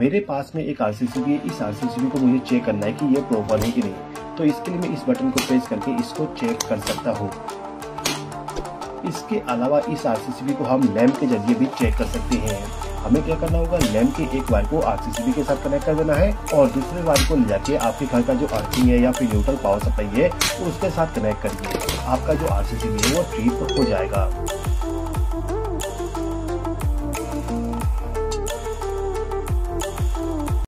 मेरे पास में एक RCCB है, इस RCCB को मुझे चेक करना है कि ये प्रॉपर है कि नहीं, तो इसके लिए मैं इस बटन को प्रेस करके इसको चेक कर सकता हूँ। इसके अलावा इस RCCB को हम लैंप के जरिए भी चेक कर सकते हैं। हमें क्या करना होगा, लैंप के एक वायर को RCCB के साथ कनेक्ट कर देना है और दूसरे वायर को ले जाके आपके घर का जो अर्थिंग है या फिर न्यूट्रल पावर सप्लाई है उसके साथ कनेक्ट करिए। आपका जो RCCB है वो ट्रिप हो जाएगा।